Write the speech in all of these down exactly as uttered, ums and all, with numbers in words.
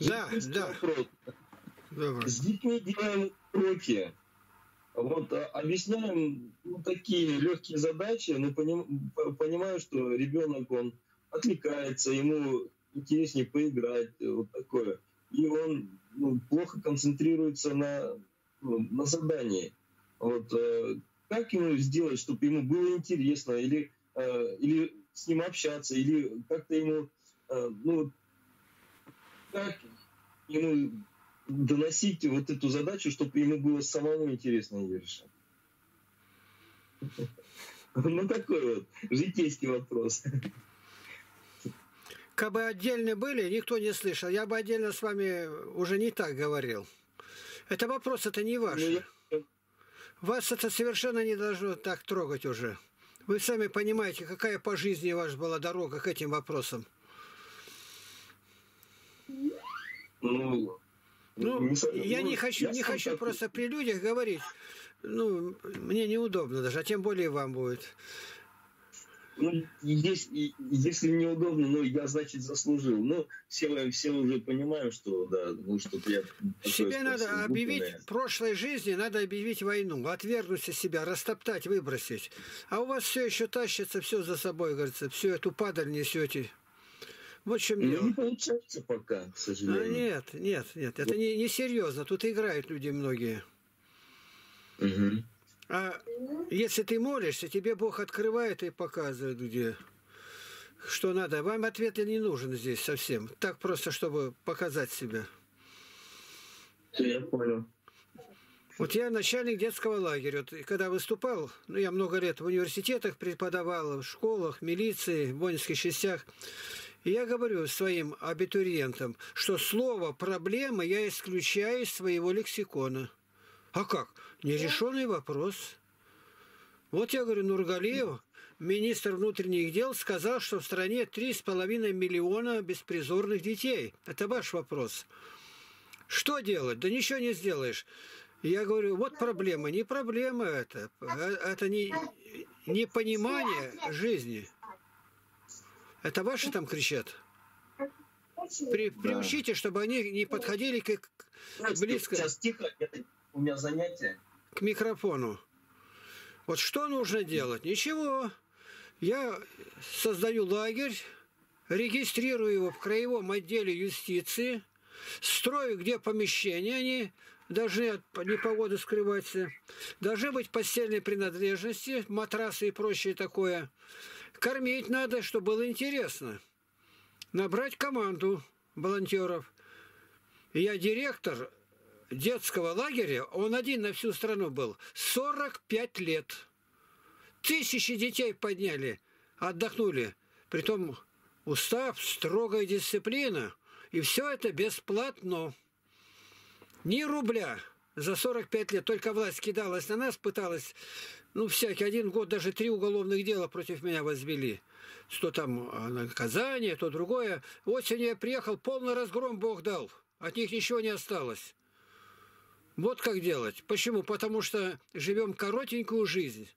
Да, да. С детьми делаем уроки. Вот, объясняем, ну, такие легкие задачи, но поним, понимаю, что ребенок, он отвлекается, ему интереснее поиграть, вот такое. И он, ну, плохо концентрируется на, ну, на задании. Вот, э, как ему сделать, чтобы ему было интересно, или, э, или с ним общаться, или как-то ему, э, ну, как ему доносить вот эту задачу, чтобы ему было самому интересно ее решать. Ну, такой вот житейский вопрос. Как бы отдельно были, никто не слышал. Я бы отдельно с вами уже не так говорил. Это вопрос, это не ваш. Вас это совершенно не должно так трогать уже. Вы сами понимаете, какая по жизни ваша была дорога к этим вопросам. Ну... Ну, не, я ну, не хочу, я не хочу так... просто при людях говорить. Ну, мне неудобно даже, а тем более вам будет. Ну, если, если неудобно, ну, я, значит, заслужил. Ну, все, все уже понимаем, что, да, ну, что-то я... Себе надо объявить, в прошлой жизни надо объявить войну, отвергнуть от себя, растоптать, выбросить. А у вас все еще тащится, все за собой, говорится, всю эту падаль несете. Вот в чем дело. Не получается пока, к сожалению. А нет, нет, нет. Это не, не серьезно. Тут играют люди многие. Угу. А если ты молишься, тебе Бог открывает и показывает, где что надо. Вам ответ не нужен здесь совсем. Так просто, чтобы показать себя. Я понял. Вот я начальник детского лагеря. Вот, когда выступал, ну, я много лет в университетах преподавал, в школах, милиции, в воинских частях. И я говорю своим абитуриентам, что слово «проблема» я исключаю из своего лексикона. А как? Нерешенный вопрос. Вот я говорю, Нургалиев, министр внутренних дел, сказал, что в стране три с половиной миллиона беспризорных детей. Это ваш вопрос. Что делать? Да ничего не сделаешь. Я говорю, вот проблема, не проблема это, это не, не понимание жизни. Это ваши там кричат? При, да. Приучите, чтобы они не подходили к, к близко. Сейчас тихо, это, у меня занятие. К микрофону. Вот что нужно делать? Ничего. Я создаю лагерь, регистрирую его в краевом отделе юстиции, строю, где помещения они... Должны от непогоды скрываться. Должны быть постельные принадлежности, матрасы и прочее такое. Кормить надо, чтобы было интересно. Набрать команду волонтеров. Я директор детского лагеря, он один на всю страну был, сорок пять лет. Тысячи детей подняли, отдохнули. Притом устав, строгая дисциплина. И все это бесплатно. Ни рубля за сорок пять лет. Только власть кидалась на нас, пыталась, ну, всякий один год даже три уголовных дела против меня возвели. Что там наказание, то другое. Осенью я приехал, полный разгром Бог дал. От них ничего не осталось. Вот как делать. Почему? Потому что живем коротенькую жизнь.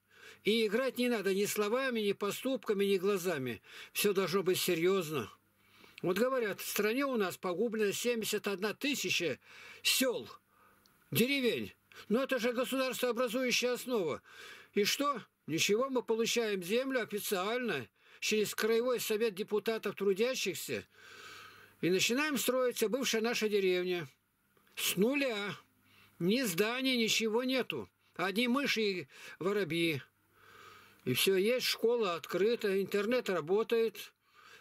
И играть не надо ни словами, ни поступками, ни глазами. Все должно быть серьезно. Вот говорят, в стране у нас погублено семьдесят одна тысяча сел, деревень. Но это же государствообразующая основа. И что? Ничего, мы получаем землю официально через Краевой совет депутатов трудящихся. И начинаем строиться бывшая наша деревня. С нуля. Ни зданий, ничего нету. Одни мыши и воробьи. И все есть, школа открыта, интернет работает.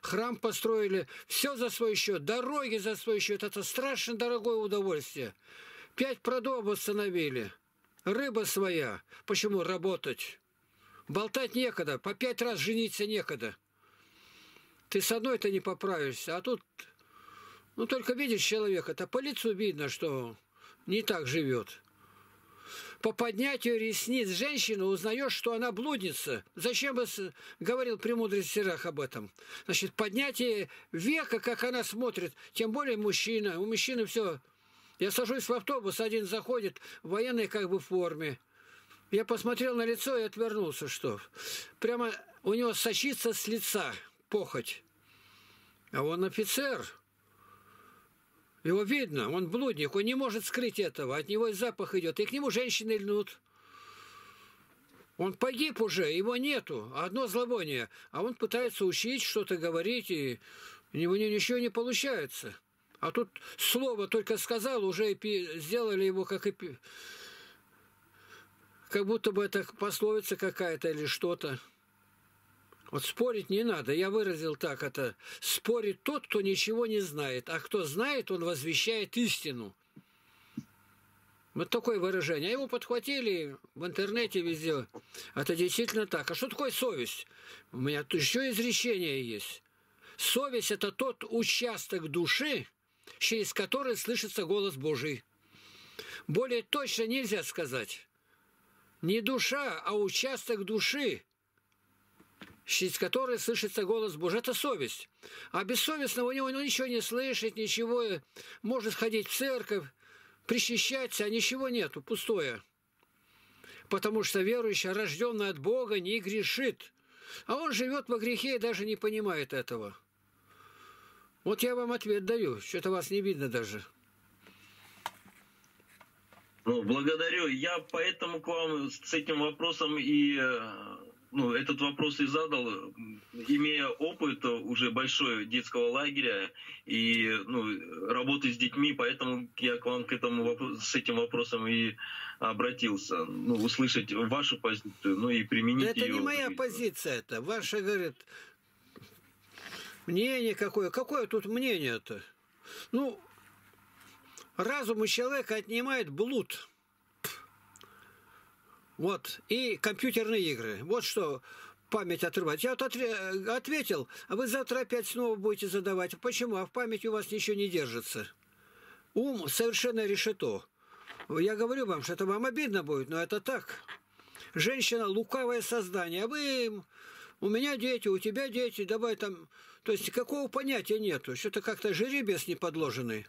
Храм построили, все за свой счет, дороги за свой счет. Это страшно дорогое удовольствие. Пять продов восстановили. Рыба своя. Почему работать? Болтать некогда, по пять раз жениться некогда. Ты с одной-то не поправишься. А тут, ну, только видишь человека-то, по лицу видно, что не так живет. По поднятию ресниц женщину узнаешь, что она блудница. Зачем бы говорил премудрость Сирах об этом? Значит, поднятие века, как она смотрит, тем более мужчина. У мужчины все. Я сажусь в автобус, один заходит в военной как бы форме. Я посмотрел на лицо и отвернулся, что прямо у него сочится с лица похоть. А он офицер. Его видно, он блудник, он не может скрыть этого, от него и запах идет, и к нему женщины льнут. Он погиб уже, его нету, одно зловоние, а он пытается учить, что-то говорить, и у него ничего не получается. А тут слово только сказал, уже сделали его как эпи... как будто бы это пословица какая-то или что-то. Вот спорить не надо, я выразил так это. Спорит тот, кто ничего не знает, а кто знает, он возвещает истину. Вот такое выражение. А его подхватили в интернете везде. Это действительно так. А что такое совесть? У меня тут еще изречение есть. Совесть – это тот участок души, через который слышится голос Божий. Более точно нельзя сказать. Не душа, а участок души, через который слышится голос Божий. Это совесть. А бессовестного у него он ничего не слышит, ничего. Может ходить в церковь, причащаться, а ничего нету, пустое. Потому что верующий, рожденный от Бога, не грешит. А он живет во грехе и даже не понимает этого. Вот я вам ответ даю. Что-то вас не видно даже. Ну, благодарю. Я поэтому к вам с этим вопросом и... Ну, этот вопрос и задал, имея опыт уже большой детского лагеря и ну, работы с детьми, поэтому я к вам к этому, с этим вопросом и обратился. Ну, услышать вашу позицию, ну и применить это ее. Это не моя позиция, это ваша, говорит, мнение какое. Какое тут мнение-то? Ну, разум у человека отнимает блуд. Вот. И компьютерные игры. Вот что память отрывать. Я вот ответил, а вы завтра опять снова будете задавать. Почему? А в памяти у вас ничего не держится. Ум совершенно решето. Я говорю вам, что это вам обидно будет, но это так. Женщина – лукавое создание. А вы, у меня дети, у тебя дети, давай там... То есть какого понятия нету? Что-то как-то жеребец не подложенный.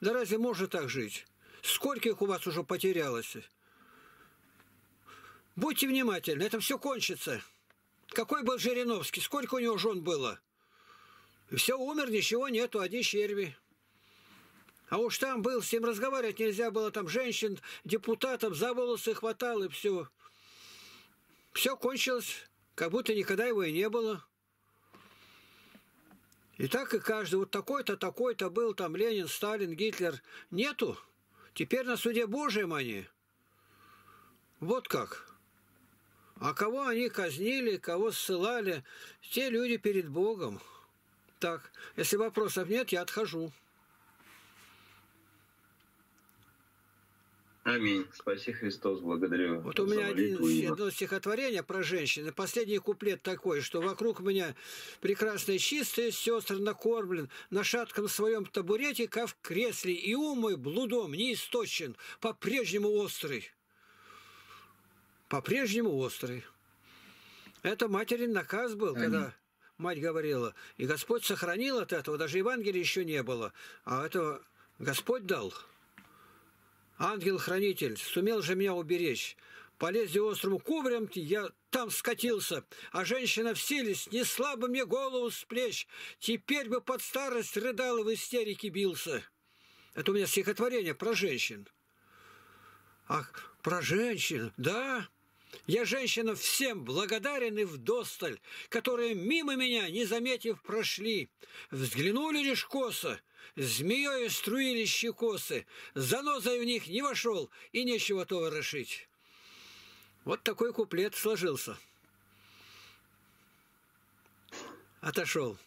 Да разве можно так жить? Сколько их у вас уже потерялось? Будьте внимательны, это все кончится. Какой был Жириновский, сколько у него жен было? Все, умер, ничего нету, одни черви. А уж там был, с ним разговаривать нельзя было, там женщин, депутатов за волосы хватало, и все. Все кончилось, как будто никогда его и не было. И так и каждый, вот такой-то, такой-то был, там Ленин, Сталин, Гитлер. Нету. Теперь на суде Божьем они. Вот как. А кого они казнили, кого ссылали, те люди перед Богом. Так, если вопросов нет, я отхожу. Аминь. Спаси Христос, благодарю. Вот у меня один, одно стихотворение про женщин. И последний куплет такой, что вокруг меня прекрасные чистые сестры накормлен, на шатком своем табурете, как в кресле, и ум мой блудом не истощен, по-прежнему острый. По-прежнему острый. Это материн наказ был, Аминь. Когда мать говорила. И Господь сохранил от этого. Даже Евангелия еще не было. А этого Господь дал. Ангел-хранитель, сумел же меня уберечь. По лезвию острому кубрем я там скатился. А женщина в силе снесла бы мне голову с плеч. Теперь бы под старость рыдал и в истерике бился. Это у меня стихотворение про женщин. Ах, про женщин, да? Я женщинам всем благодарен и вдосталь, которые мимо меня, не заметив, прошли. Взглянули лишь косо, змеёю струили щекосы, занозой в них не вошел, и нечего то ворошить. Вот такой куплет сложился. Отошел.